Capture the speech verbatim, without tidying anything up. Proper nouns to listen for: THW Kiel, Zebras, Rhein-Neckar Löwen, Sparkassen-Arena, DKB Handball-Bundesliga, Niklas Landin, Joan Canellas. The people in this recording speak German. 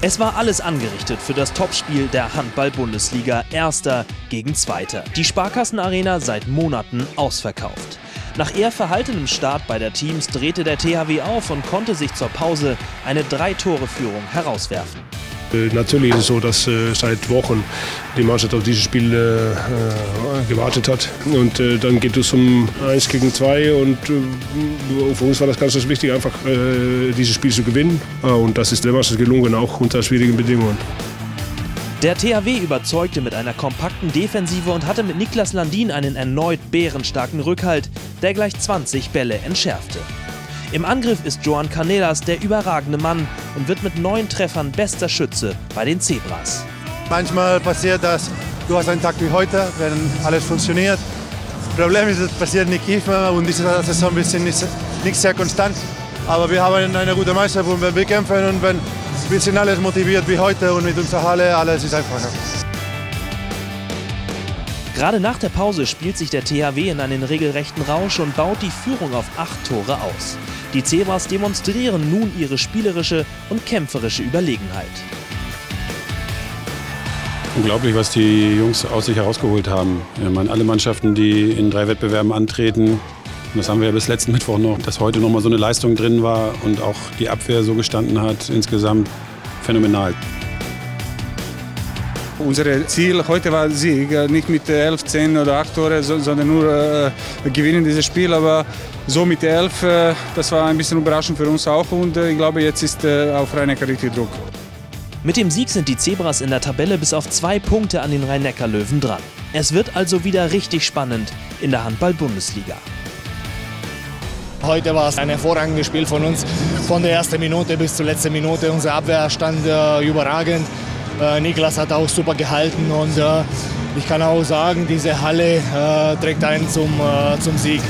Es war alles angerichtet für das Topspiel der Handball-Bundesliga, Erster gegen Zweiter. Die Sparkassen-Arena seit Monaten ausverkauft. Nach eher verhaltenem Start beider Teams drehte der T H W auf und konnte sich zur Pause eine Drei-Tore-Führung herauswerfen. Natürlich ist es so, dass äh, seit Wochen die Mannschaft auf dieses Spiel äh, gewartet hat. Und äh, dann geht es um eins gegen zwei und äh, für uns war das ganz wichtig, einfach äh, dieses Spiel zu gewinnen. Und das ist der Mannschaft gelungen, auch unter schwierigen Bedingungen. Der T H W überzeugte mit einer kompakten Defensive und hatte mit Niklas Landin einen erneut bärenstarken Rückhalt, der gleich zwanzig Bälle entschärfte. Im Angriff ist Joan Canellas der überragende Mann und wird mit neun Treffern bester Schütze bei den Zebras. Manchmal passiert das, du hast einen Tag wie heute, wenn alles funktioniert. Das Problem ist, es passiert nicht immer und diese Saison ist nicht, nicht sehr konstant. Aber wir haben eine gute Meisterschaft und wenn wir kämpfen und wenn, wir sind alles motiviert wie heute und mit unserer Halle, alles ist einfacher. Gerade nach der Pause spielt sich der T H W in einen regelrechten Rausch und baut die Führung auf acht Tore aus. Die Zebras demonstrieren nun ihre spielerische und kämpferische Überlegenheit. Unglaublich, was die Jungs aus sich herausgeholt haben. Ja, man, alle Mannschaften, die in drei Wettbewerben antreten, und das haben wir ja bis letzten Mittwoch noch, dass heute noch mal so eine Leistung drin war und auch die Abwehr so gestanden hat, insgesamt phänomenal. Unser Ziel heute war Sieg, nicht mit elf, zehn oder acht Tore, sondern nur äh, gewinnen dieses Spiel. Aber so mit elf, äh, das war ein bisschen überraschend für uns auch und äh, ich glaube, jetzt ist äh, auf Rhein-Neckar richtig Druck. Mit dem Sieg sind die Zebras in der Tabelle bis auf zwei Punkte an den Rhein-Neckar Löwen dran. Es wird also wieder richtig spannend in der Handball-Bundesliga. Heute war es ein hervorragendes Spiel von uns, von der ersten Minute bis zur letzten Minute. Unsere Abwehr stand äh, überragend. Niklas hat auch super gehalten und äh, ich kann auch sagen, diese Halle äh, trägt einen zum, äh, zum Sieg.